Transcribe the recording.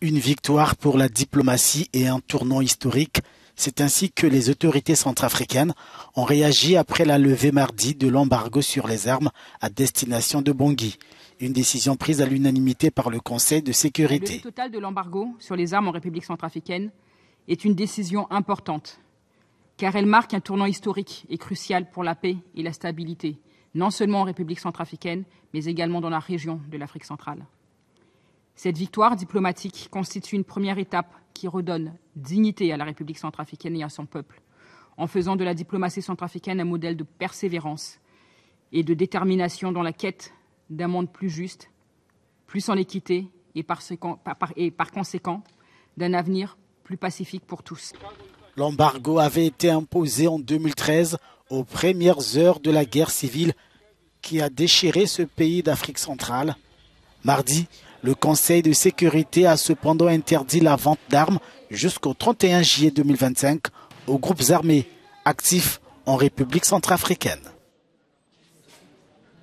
Une victoire pour la diplomatie et un tournant historique, c'est ainsi que les autorités centrafricaines ont réagi après la levée mardi de l'embargo sur les armes à destination de Bangui. Une décision prise à l'unanimité par le Conseil de sécurité. La levée totale de l'embargo sur les armes en République centrafricaine est une décision importante, car elle marque un tournant historique et crucial pour la paix et la stabilité, non seulement en République centrafricaine, mais également dans la région de l'Afrique centrale. Cette victoire diplomatique constitue une première étape qui redonne dignité à la République centrafricaine et à son peuple, en faisant de la diplomatie centrafricaine un modèle de persévérance et de détermination dans la quête d'un monde plus juste, plus en équité et par conséquent d'un avenir plus pacifique pour tous. L'embargo avait été imposé en 2013 aux premières heures de la guerre civile qui a déchiré ce pays d'Afrique centrale. Mardi, le Conseil de sécurité a cependant interdit la vente d'armes jusqu'au 31 juillet 2025 aux groupes armés actifs en République centrafricaine.